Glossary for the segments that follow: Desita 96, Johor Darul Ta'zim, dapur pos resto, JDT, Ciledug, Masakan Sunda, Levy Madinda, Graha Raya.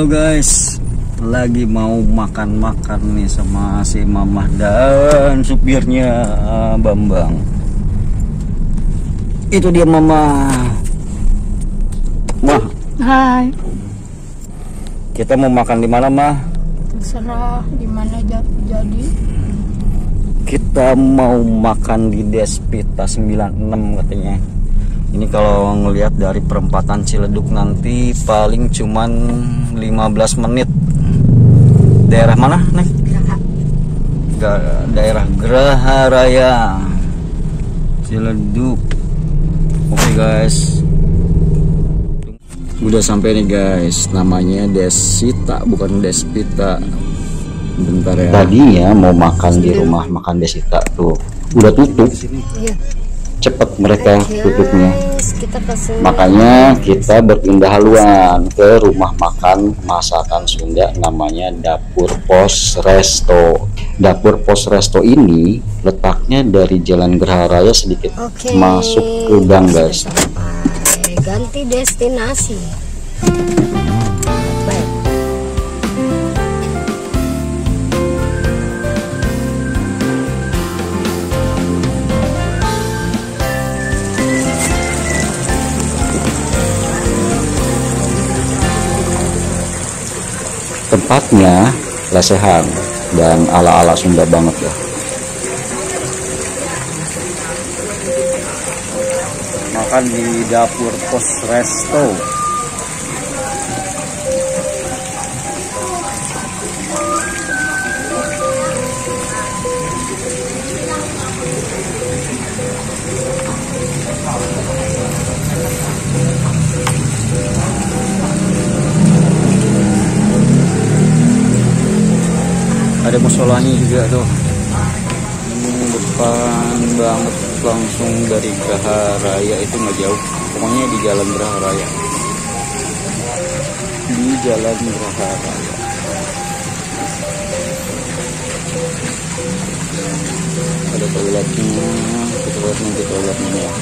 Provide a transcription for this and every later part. Halo guys, lagi mau makan-makan nih sama si mamah dan supirnya Bambang. Itu dia mama. Mah. Hai. Kita mau makan di mana, Mah? Terserah di mana jadi. Kita mau makan di Desita 96 katanya. Ini kalau ngelihat dari perempatan Ciledug nanti paling cuman 15 menit. Daerah mana, Nek? Daerah Graha Raya, Ciledug. Oke guys, udah sampai nih guys. Namanya Desita, bukan Despita. Bentar ya. Tadinya mau makan di rumah makan Desita tuh, udah tutup. Cepat mereka tutupnya, makanya kita berpindah haluan ke rumah makan Masakan Sunda, namanya Dapur Pos Resto. Dapur Pos Resto ini letaknya dari Jalan Graha Raya sedikit masuk ke gang guys. Ganti destinasi. Tempatnya lesehan dan ala-ala Sunda banget ya. Makan di Dapur Pos Resto. Ada musolanya juga tuh. Ini depan banget langsung dari Graha Raya, itu nggak jauh. Pokoknya di Jalan Graha Raya. Di Jalan Graha Raya. Ada toiletnya, ke toiletnya ya.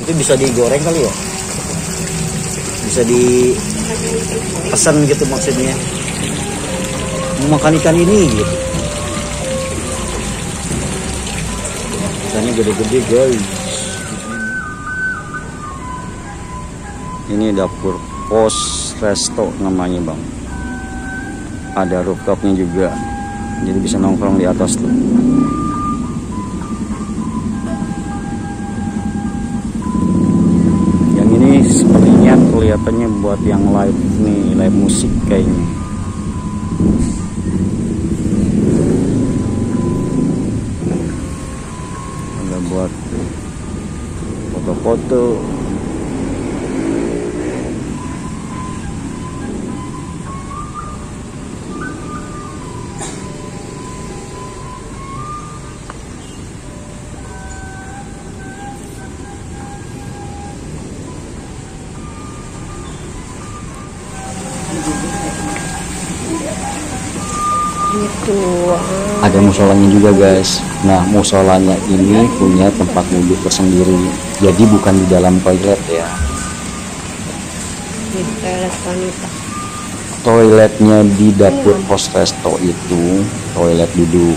Itu bisa digoreng kali ya? Bisa dipesan gitu maksudnya. Makan ikan ini gitu. Ikannya gede-gede guys. Ini Dapur Pos Resto namanya bang. Ada rooftopnya juga, jadi bisa nongkrong di atas tuh. Kelihatannya buat yang live nih, live musik kayaknya. Ada buat foto-foto. Ada musolanya juga guys. Nah, musolanya ini punya tempat wudhu tersendiri, jadi bukan di dalam toilet ya. Di toilet wanita. Toiletnya di Dapur Pos Resto itu toilet duduk,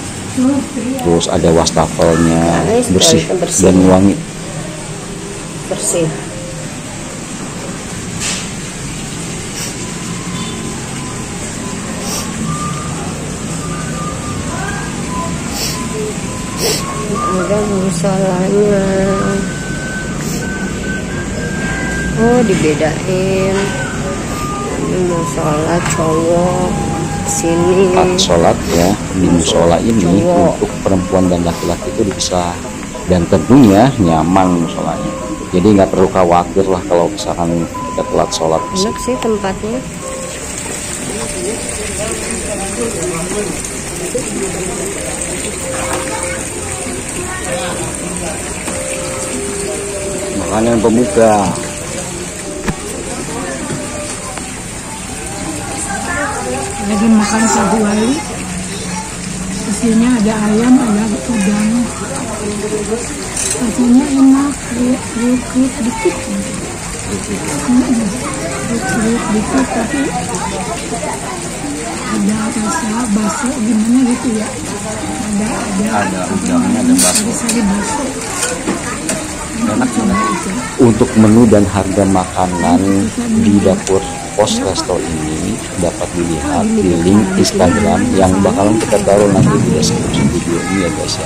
terus ada wastafelnya, bersih dan wangi. Bersih. Ada musolanya. Oh, dibedain. Ini musola cowok, sini sholat ya. Di musola ini cowok. Untuk perempuan dan laki-laki itu dipisah, dan tentunya nyaman musolanya. Jadi nggak perlu khawatir lah kalau misalkan kita telat sholat. Enak sih tempatnya. Makanan pembuka. Lagi makan sagu wali. Isinya ada ayam, ada udang. Rasanya enak, kriuk-kriuk dikit. Kriuk-kriuk dikit, tapi ada rasa bakso gimana gitu ya. Ada udangnya, ada bakso. Enak banget. Untuk menu dan harga makanan di dapur pos resto ini dapat dilihat di link Instagram yang bakalan kita taruh nanti di deskripsi video ini ya guys ya.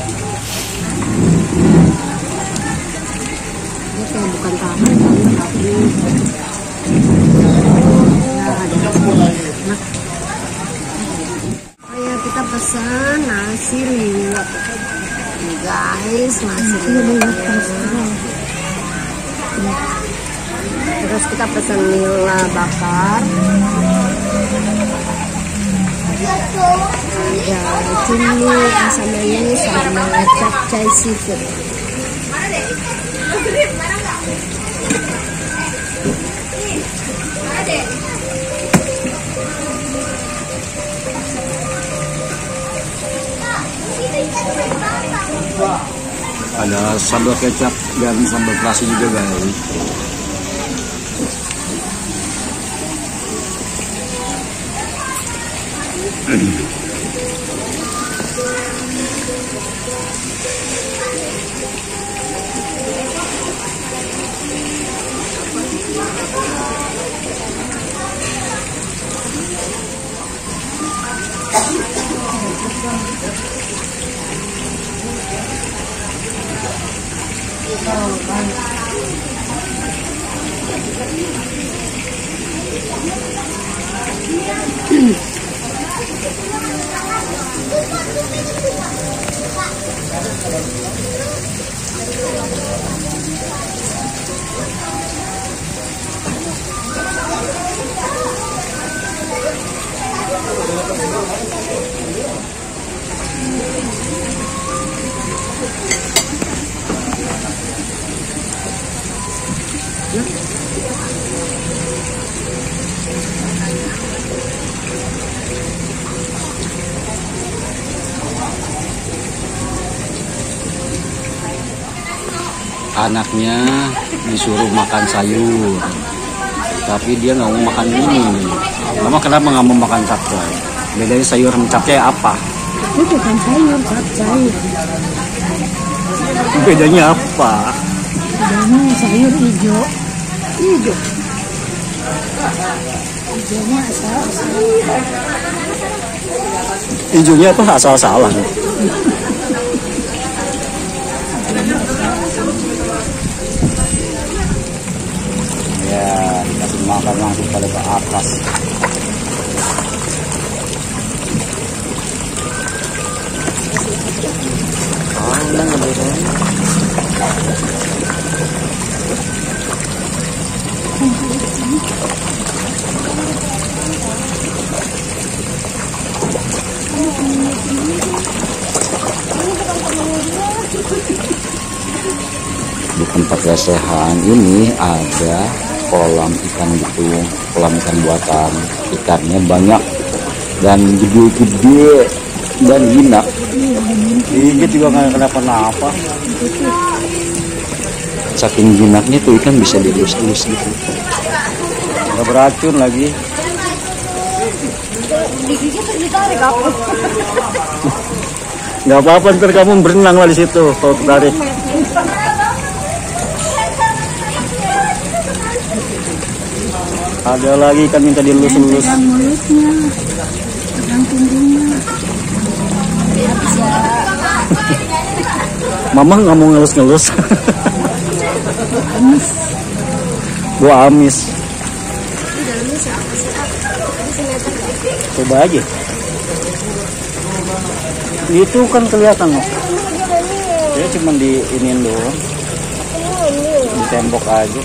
Ayo kita pesan nasi liwet guys, nasi liwet. Terus kita pesan nila bakar, ada cumi asam manis sama capcay seafood. Ada sambal kecap dan sambal terasi juga guys. Anaknya disuruh makan sayur, tapi dia nggak mau makan ini. Mama kenapa nggak mau makan capcay? Bedanya sayur sama capcay apa? Itu bukan sayur, capcay. Bedanya apa? Bedanya sayur hijau. Hijau. Hijaunya asal-asalan. Hijaunya apa asal-asalan? Ya, dikasih makan langsung pada ke atas. Di tempat lesehan ini ada kolam ikan gitu, kolam ikan buatan, ikannya banyak dan gede-gede dan jinak. Ini juga nggak kenapa-napa. Saking jinaknya tuh ikan bisa dielus-elus gitu. Nggak beracun lagi. Nggak apa-apa, ntar kamu berenang lah di situ kalau tertarik. Ada lagi kan minta dilulus-lulus. Pegang mulutnya, pegang punggungnya. Mama nggak mau ngelus-ngelus. Amis. Gua amis. Coba aja. Itu kan kelihatan loh. Dia cuma di iniin doang. Di tembok aja.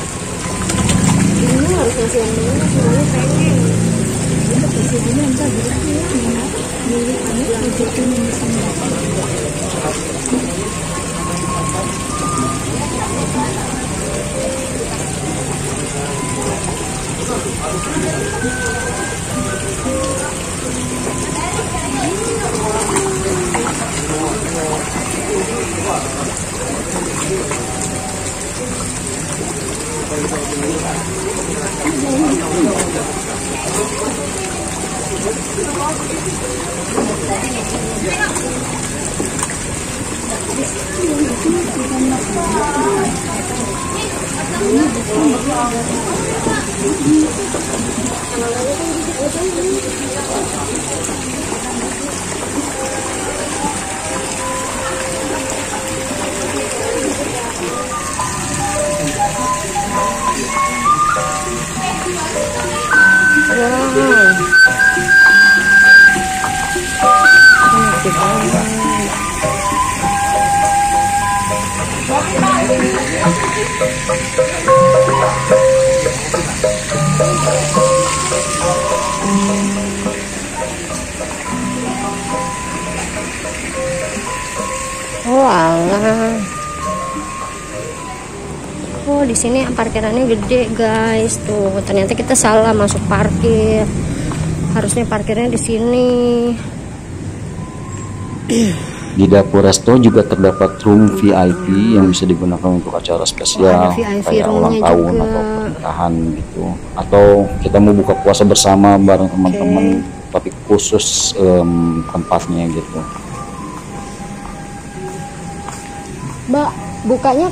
Oh, di sini parkirannya gede, guys. Tuh, ternyata kita salah masuk parkir. Harusnya parkirnya di sini. Di dapur resto juga terdapat room VIP yang bisa digunakan untuk acara spesial, kayak ulang tahun juga, atau pernikahan gitu. Atau kita mau buka puasa bersama bareng teman-teman, tapi khusus tempatnya gitu. Mbak, bukanya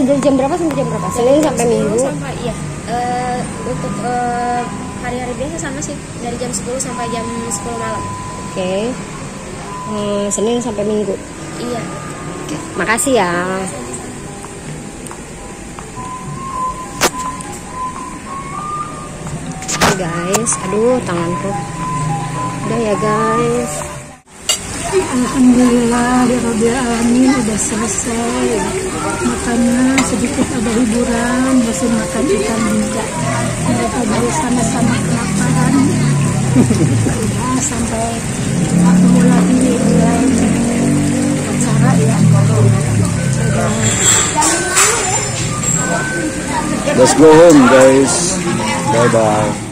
dari jam berapa sampai jam berapa? Senin sampai Minggu? Sampai, iya. Untuk hari-hari biasa sama sih, dari jam 10 sampai jam 10 malam. Oke. Senin sampai Minggu. Iya. Makasih ya. Oke, guys, aduh tanganku. Udah ya guys. Alhamdulillah ya Rabbil Alamin, udah selesai. Makanya sedikit ada hiburan, masih makan ikan juga. Mereka baru sama-sama kelaparan. Udah sampai waktu lagi mulai acara ya. Let's go home guys. Bye bye.